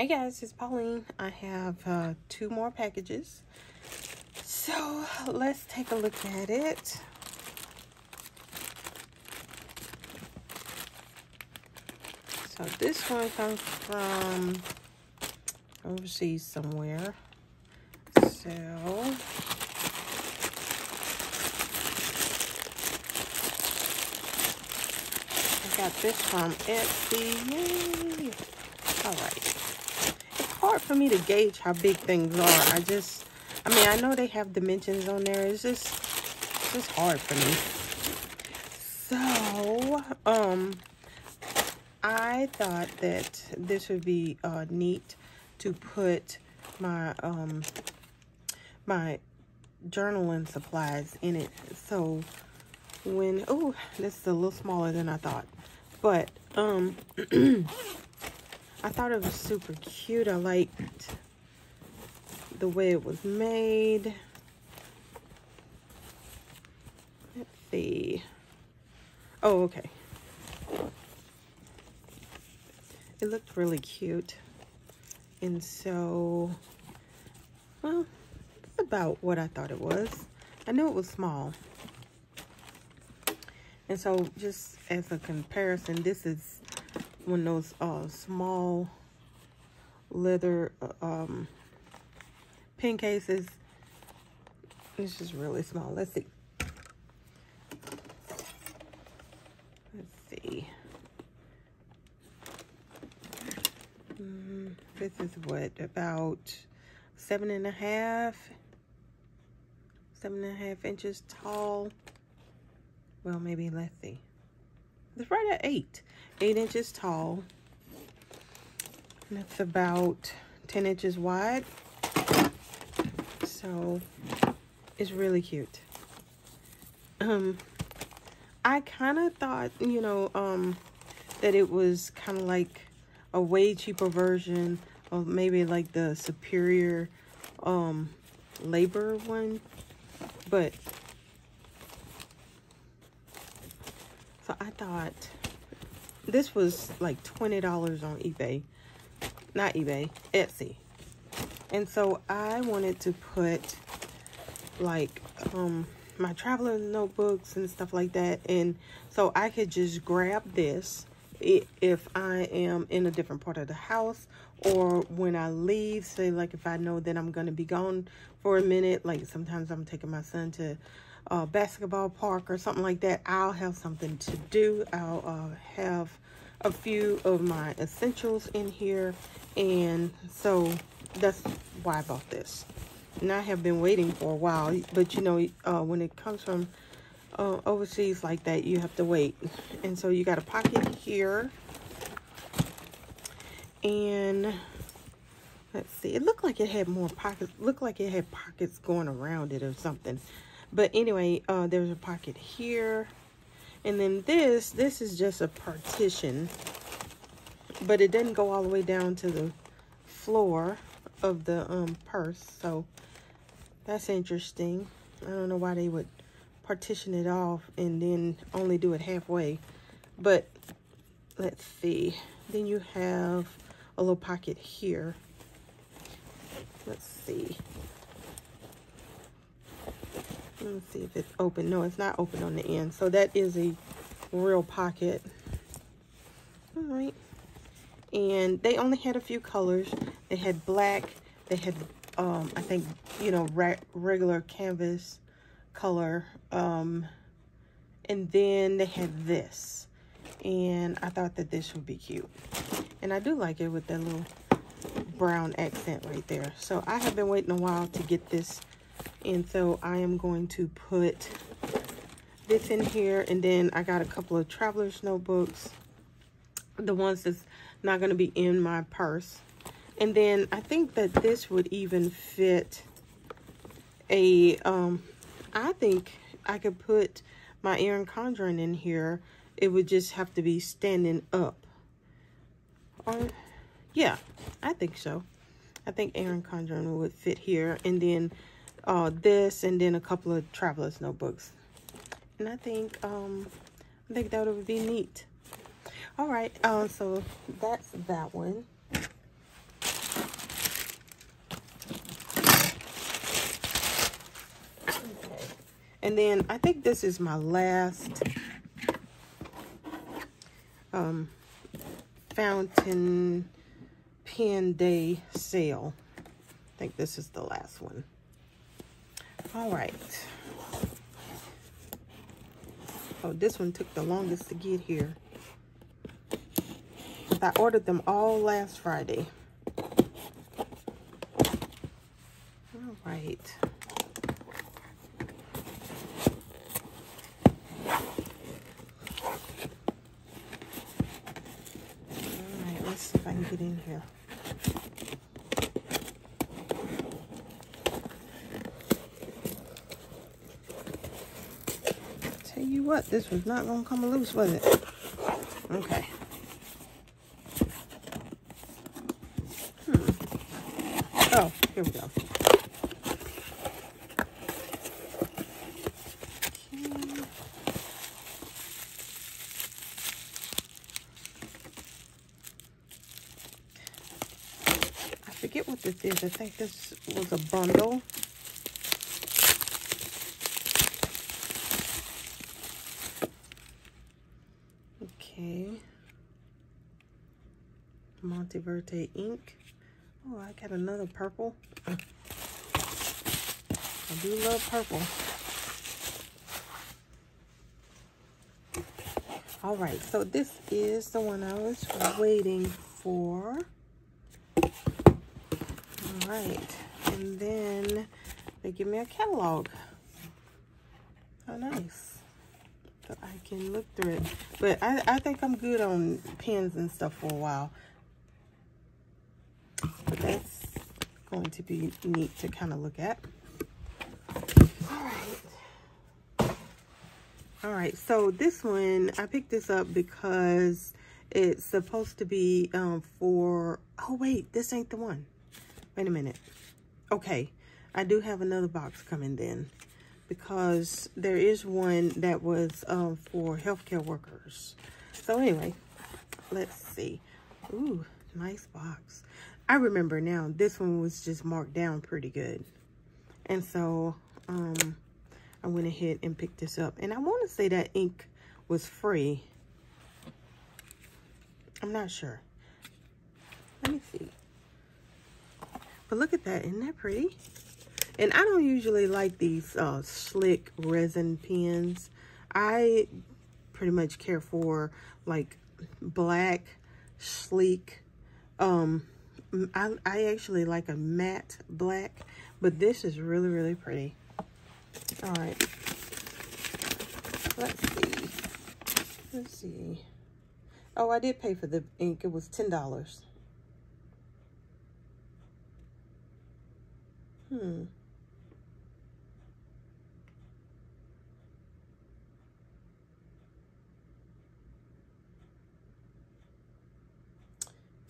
Hey guys, it's Pauline. I have two more packages. So let's take a look at it. So this one comes from overseas somewhere. So I got this from Etsy. Yay! All right. Hard for me to gauge how big things are. I know they have dimensions on there. It's just hard for me. So I thought that this would be neat to put my my journaling supplies in it. So when this is a little smaller than I thought, but I thought it was super cute. I liked the way it was made. Let's see. Oh, okay. It looked really cute. And so, well, that's about what I thought it was. I knew it was small. And so, just as a comparison, this is one of those small leather pen cases. This is really small. Let's see. Let's see. This is what, about 7.5 inches tall. Well, maybe, let's see. It's right at 8 inches tall, and it's about 10 inches wide. So it's really cute. I kind of thought, that it was kind of like a way cheaper version of maybe like the Superior Labor one, but so I thought this was like $20 on eBay. Not eBay, Etsy. And so I wanted to put like my Traveler's Notebooks and stuff like that. And so I could just grab this if I am in a different part of the house or when I leave. Say like if I know that I'm going to be gone for a minute. Like sometimes I'm taking my son to a basketball park or something like that, I'll have something to do. I'll have a few of my essentials in here, and so that's why I bought this. And I have been waiting for a while, but when it comes from overseas like that, you have to wait. And so you got a pocket here, and let's see, it looked like it had more pockets. Looked like it had pockets going around it or something. But anyway, there's a pocket here. And then this is just a partition. But it doesn't go all the way down to the floor of the purse. So that's interesting. I don't know why they would partition it off and then only do it halfway. But let's see. Then you have a little pocket here. Let's see. Let me see if it's open. No, it's not open on the end. So that is a real pocket. All right. And they only had a few colors. They had black. They had, I think, regular canvas color. And then they had this. And I thought that this would be cute. And I do like it with that little brown accent right there. So I have been waiting a while to get this. And so I am going to put this in here. And then I got a couple of Traveler's Notebooks. The ones that's not going to be in my purse. And then I think that this would even fit a, I think I could put my Erin Condren in here. It would just have to be standing up. Or, yeah, I think so. I think Erin Condren would fit here. And then this, and then a couple of Traveler's Notebooks, and I think that would be neat. All right, so that's that one. And then I think this is my last fountain pen day sale. I think this is the last one. All right. Oh, this one took the longest to get here. But I ordered them all last Friday. All right. Get in here. Tell you what, this was not gonna come loose, was it? Okay. Oh, here we go. This, I think this was a bundle. Okay. Monteverde ink. Oh, I got another purple. I do love purple. All right, so this is the one I was waiting for. Right, and then they give me a catalog. How nice. So I can look through it. But I think I'm good on pens and stuff for a while. But that's going to be neat to kind of look at. Alright. Alright, so this one, I picked this up because it's supposed to be for... Oh, wait, this ain't the one. Wait a minute. Okay, I do have another box coming then, because there is one that was for healthcare workers. So anyway, let's see. Ooh, nice box. I remember now, this one was just marked down pretty good. And so I went ahead and picked this up. And I want to say that ink was free. I'm not sure. Let me see. But look at that, isn't that pretty? And I don't usually like these slick resin pens. I pretty much care for like black, sleek. I actually like a matte black, but this is really, really pretty. All right, let's see. Oh, I did pay for the ink. It was $10.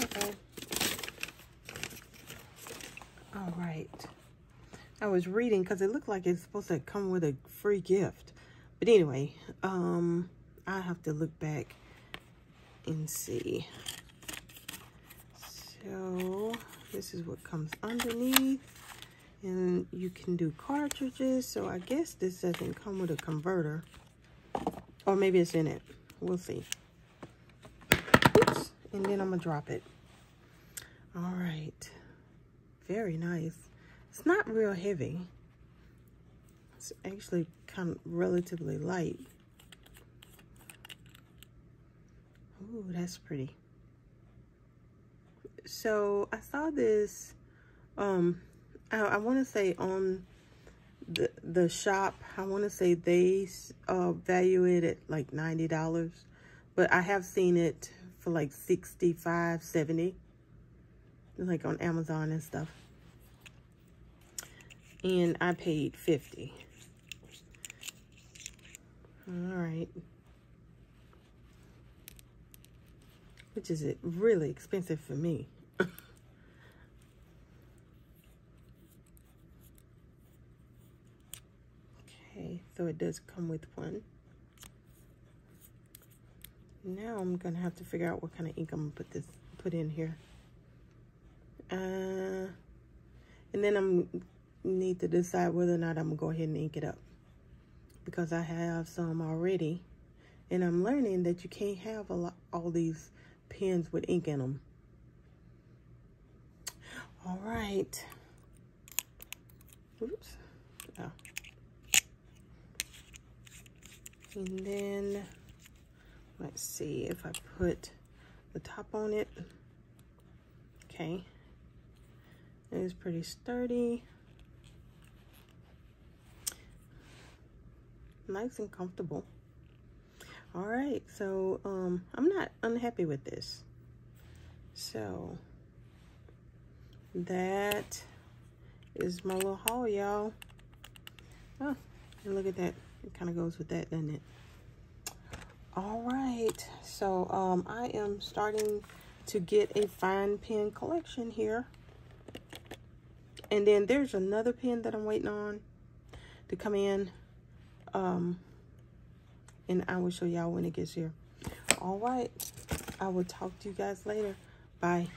Okay. All right. I was reading because it looked like it's supposed to come with a free gift. But anyway, I have to look back and see. So this is what comes underneath. And you can do cartridges, so I guess this doesn't come with a converter. Or maybe it's in it. We'll see. Oops. And then I'm going to drop it. All right. Very nice. It's not real heavy. It's actually kind of relatively light. Ooh, that's pretty. So, I saw this... I want to say on the shop, I want to say they value it at like $90, but I have seen it for like $65, $70, like on Amazon and stuff. And I paid $50. All right, which is really expensive for me. So it does come with one. Now I'm gonna have to figure out what kind of ink I'm gonna put in here. And then I need to decide whether or not I'm gonna go ahead and ink it up. because I have some already. And I'm learning that you can't have all these pens with ink in them. All right. Oops. Oh. And then let's see if I put the top on it. Okay. It's pretty sturdy. Nice and comfortable. All right, so I'm not unhappy with this. So that is my little haul, y'all. Oh, and look at that. It kind of goes with that, doesn't it? All right, so I am starting to get a fine pen collection here. And then there's another pen that I'm waiting on to come in. And I will show y'all when it gets here. All right. I will talk to you guys later. Bye.